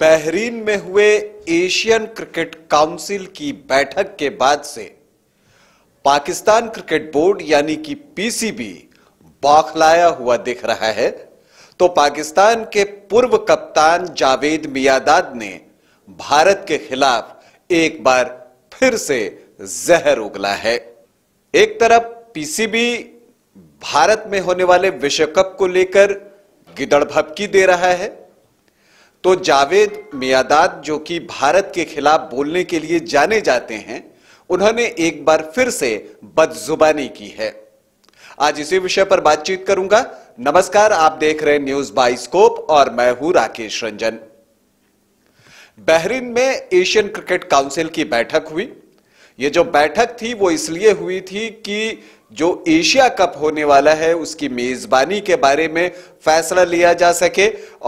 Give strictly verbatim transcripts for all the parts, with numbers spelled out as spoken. Bahrain में हुए Asian cricket council की बैठक के बाद से पाकिस्तान क्रिकेट बोर्ड यानी कि पीसीबी बौखलाया हुआ दिख रहा है, तो पाकिस्तान के पूर्व कप्तान जावेद मियांदाद ने भारत के खिलाफ एक बार फिर से जहर उगला है। एक तरफ पीसीबी भारत में होने वाले विश्व कप को लेकर गिदड़भपकी दे रहा है, तो जावेद मियांदाद जो कि भारत के खिलाफ बोलने के लिए जाने जाते हैं, उन्होंने एक बार फिर से बदजुबानी की है। आज इसी विषय पर बातचीत करूंगा। नमस्कार, आप देख रहे हैं न्यूज बाय स्कोप और मैं हूं राकेश रंजन। बहरीन में एशियन क्रिकेट काउंसिल की बैठक हुई। ये जो बैठक थी वो इसलिए हुई थी कि जो एशिया कप होने वाला है उसकी मेजबानी के बारे में फैसला लिया जा सके।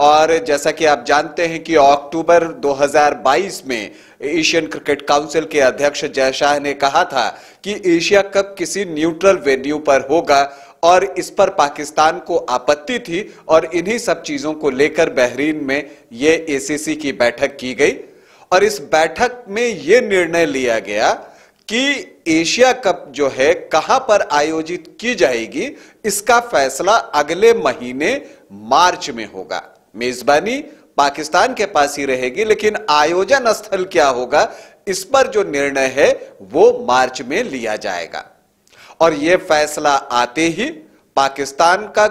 और जैसा कि आप जानते हैं कि अक्टूबर दो हज़ार बाईस में एशियन क्रिकेट काउंसिल के अध्यक्ष जय शाह ने कहा था कि एशिया कप किसी न्यूट्रल वेन्यू पर होगा और इस पर पाकिस्तान को आपत्ति थी और इन्हीं सब चीजों को लेकर बहरीन में ये आईसीसी की बैठक की गई और इस बैठक में यह निर्णय लिया गया कि एशिया कप जो है कहां पर आयोजित की जाएगी इसका फैसला अगले महीने मार्च में होगा। मेजबानी पाकिस्तान के पास ही रहेगी, लेकिन आयोजन स्थल क्या होगा इस पर जो निर्णय है वो मार्च में लिया जाएगा। और यह फैसला आते ही पाकिस्तान का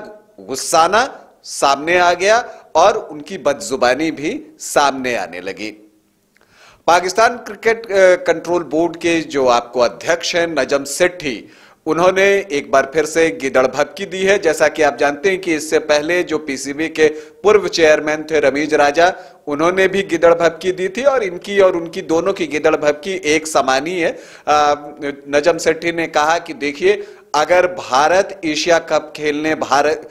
गुस्साना सामने आ गया और उनकी बदजुबानी भी सामने आने लगी। पाकिस्तान क्रिकेट कंट्रोल बोर्ड के जो आपको अध्यक्ष हैं नजम सेठी, उन्होंने एक बार फिर से गिदड़भपकी दी है। जैसा कि आप जानते हैं कि इससे पहले जो पीसीबी के पूर्व चेयरमैन थे रमीज राजा, उन्होंने भी गिदड़भपकी दी थी और इनकी और उनकी दोनों की गिदड़भपकी एक समान ही है। नजम सेठी ने कहा कि देखिए, अगर भारत एशिया कप खेलने भारत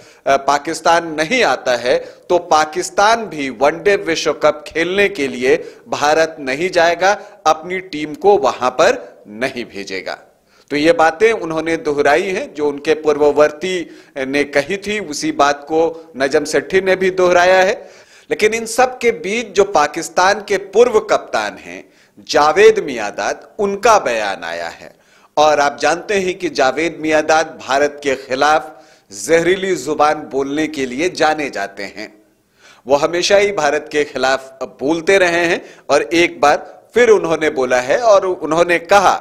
पाकिस्तान नहीं आता है तो पाकिस्तान भी वनडे विश्व कप खेलने के लिए भारत नहीं जाएगा, अपनी टीम को वहां पर नहीं भेजेगा। तो ये बातें उन्होंने दोहराई हैं, जो उनके पूर्ववर्ती ने कही थी उसी बात को नजम सेठी ने भी दोहराया है। लेकिन इन सब के बीच जो पाकिस्तान के पूर्व कप्तान हैं जावेद मियांदाद, उनका बयान आया है और आप जानते हैं कि जावेद मियांदाद भारत के खिलाफ जहरीली जुबान बोलने के लिए जाने जाते हैं। वो हमेशा ही भारत के खिलाफ बोलते रहे हैं और एक बार फिर उन्होंने बोला है और उन्होंने कहा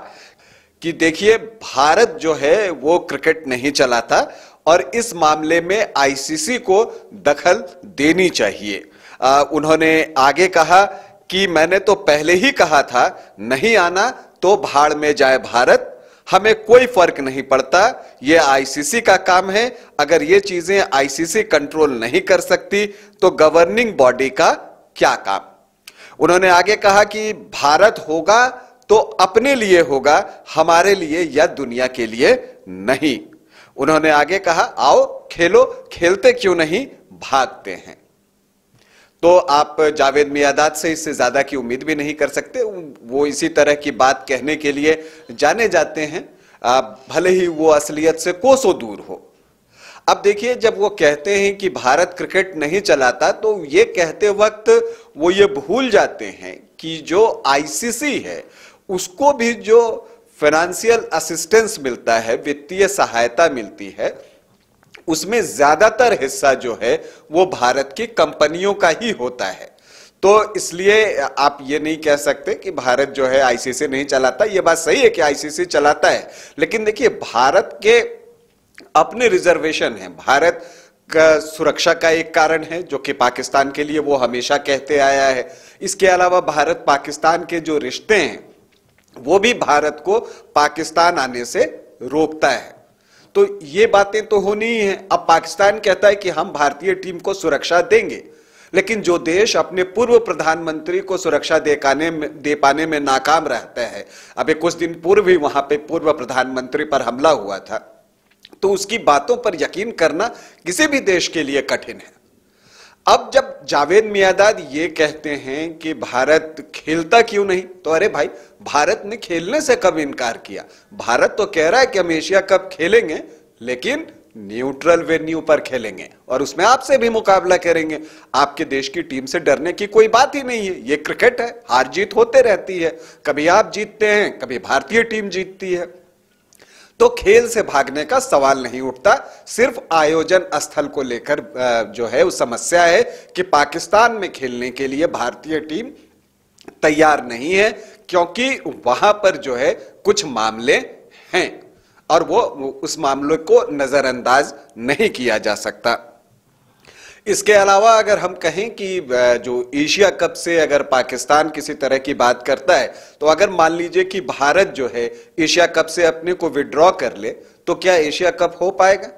कि देखिए, भारत जो है वो क्रिकेट नहीं चलाता और इस मामले में आईसीसी को दखल देनी चाहिए। आ, उन्होंने आगे कहा कि मैंने तो पहले ही कहा था नहीं आना तो भाड़ में जाए भारत, हमें कोई फर्क नहीं पड़ता, यह आईसीसी का काम है। अगर ये चीजें आईसीसी कंट्रोल नहीं कर सकती तो गवर्निंग बॉडी का क्या काम। उन्होंने आगे कहा कि भारत होगा तो अपने लिए होगा, हमारे लिए या दुनिया के लिए नहीं। उन्होंने आगे कहा आओ खेलो, खेलते क्यों नहीं, भागते हैं। तो आप जावेद मियांदाद से इससे ज्यादा की उम्मीद भी नहीं कर सकते। वो इसी तरह की बात कहने के लिए जाने जाते हैं, भले ही वो असलियत से कोसों दूर हो। अब देखिए, जब वो कहते हैं कि भारत क्रिकेट नहीं चलाता तो ये कहते वक्त वो ये भूल जाते हैं कि जो आईसीसी है उसको भी जो फाइनेंशियल असिस्टेंस मिलता है, वित्तीय सहायता मिलती है, उसमें ज्यादातर हिस्सा जो है वो भारत की कंपनियों का ही होता है। तो इसलिए आप ये नहीं कह सकते कि भारत जो है आईसीसी नहीं चलाता। ये बात सही है कि आईसीसी चलाता है, लेकिन देखिए भारत के अपने रिजर्वेशन हैं। भारत का सुरक्षा का एक कारण है जो कि पाकिस्तान के लिए वो हमेशा कहते आया है। इसके अलावा भारत पाकिस्तान के जो रिश्ते हैं वो भी भारत को पाकिस्तान आने से रोकता है। तो ये बातें तो होनी ही है। अब पाकिस्तान कहता है कि हम भारतीय टीम को सुरक्षा देंगे, लेकिन जो देश अपने पूर्व प्रधानमंत्री को सुरक्षा दे पाने में दे पाने में नाकाम रहता है, अभी कुछ दिन पूर्व ही वहां पे पूर्व प्रधानमंत्री पर हमला हुआ था, तो उसकी बातों पर यकीन करना किसी भी देश के लिए कठिन है। अब जब जावेद मियांदाद ये कहते हैं कि भारत खेलता क्यों नहीं, तो अरे भाई, भारत ने खेलने से कब इनकार किया। भारत तो कह रहा है कि हम एशिया कप खेलेंगे, लेकिन न्यूट्रल वेन्यू पर खेलेंगे और उसमें आपसे भी मुकाबला करेंगे। आपके देश की टीम से डरने की कोई बात ही नहीं है। ये क्रिकेट है, हार जीत होते रहती है, कभी आप जीतते हैं, कभी भारतीय टीम जीतती है। तो खेल से भागने का सवाल नहीं उठता। सिर्फ आयोजन स्थल को लेकर जो है वो समस्या है कि पाकिस्तान में खेलने के लिए भारतीय टीम तैयार नहीं है, क्योंकि वहां पर जो है कुछ मामले हैं और वो उस मामले को नजरअंदाज नहीं किया जा सकता। इसके अलावा अगर हम कहें कि जो एशिया कप से अगर पाकिस्तान किसी तरह की बात करता है, तो अगर मान लीजिए कि भारत जो है एशिया कप से अपने को विड्रॉ कर ले, तो क्या एशिया कप हो पाएगा?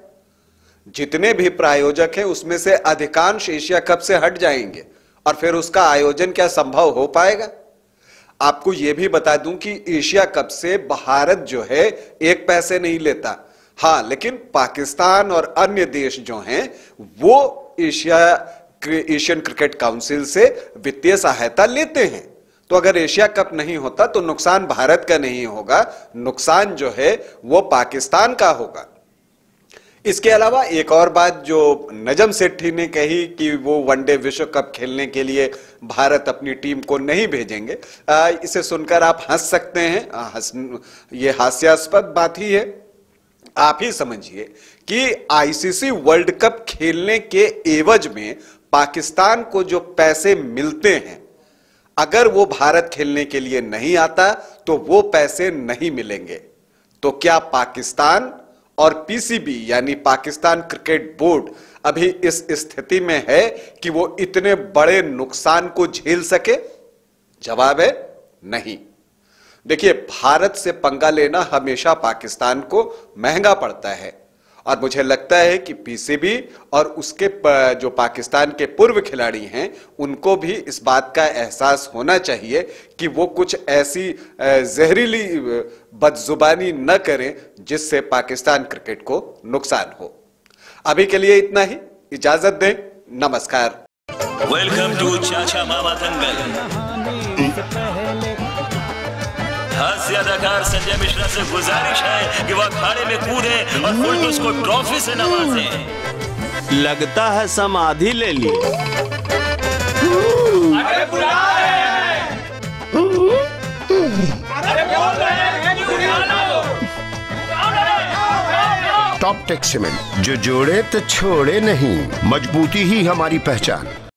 जितने भी प्रायोजक हैं उसमें से अधिकांश एशिया कप से हट जाएंगे और फिर उसका आयोजन क्या संभव हो पाएगा? आपको यह भी बता दूं कि एशिया कप से भारत जो है एक पैसे नहीं लेता। हाँ, लेकिन पाकिस्तान और अन्य देश जो हैं वो एशिया एशियन क्रिकेट काउंसिल से वित्तीय सहायता लेते हैं। तो अगर एशिया कप नहीं होता तो नुकसान भारत का नहीं होगा, नुकसान जो है वो पाकिस्तान का होगा। इसके अलावा एक और बात जो नजम सेठी ने कही कि वो वनडे विश्व कप खेलने के लिए भारत अपनी टीम को नहीं भेजेंगे, आ, इसे सुनकर आप हंस सकते हैं। आ, हंस, ये हास्यास्पद बात ही है। आप ही समझिए कि आईसीसी वर्ल्ड कप खेलने के एवज में पाकिस्तान को जो पैसे मिलते हैं, अगर वो भारत खेलने के लिए नहीं आता तो वो पैसे नहीं मिलेंगे। तो क्या पाकिस्तान और पीसीबी यानी पाकिस्तान क्रिकेट बोर्ड अभी इस स्थिति में है कि वो इतने बड़े नुकसान को झेल सके? जवाब है नहीं। देखिए, भारत से पंगा लेना हमेशा पाकिस्तान को महंगा पड़ता है और मुझे लगता है कि पीसीबी और उसके जो पाकिस्तान के पूर्व खिलाड़ी हैं उनको भी इस बात का एहसास होना चाहिए कि वो कुछ ऐसी जहरीली बदजुबानी न करें जिससे पाकिस्तान क्रिकेट को नुकसान हो। अभी के लिए इतना ही, इजाजत दें, नमस्कार। वेलकम टू चाचा मामा दंगल। हास्य अदाकार संजय मिश्रा से गुजारिश है कि वह अखाड़े में कूदे और फुलटूस को ट्रॉफी से नवाजे। लगता है समाधि ले ली। अरे बुला रहे हैं। अरे बोल रहे हैं कि बुलाना हो। टॉप टेक सीमेंट, जो जोड़े तो छोड़े नहीं, मजबूती ही हमारी पहचान।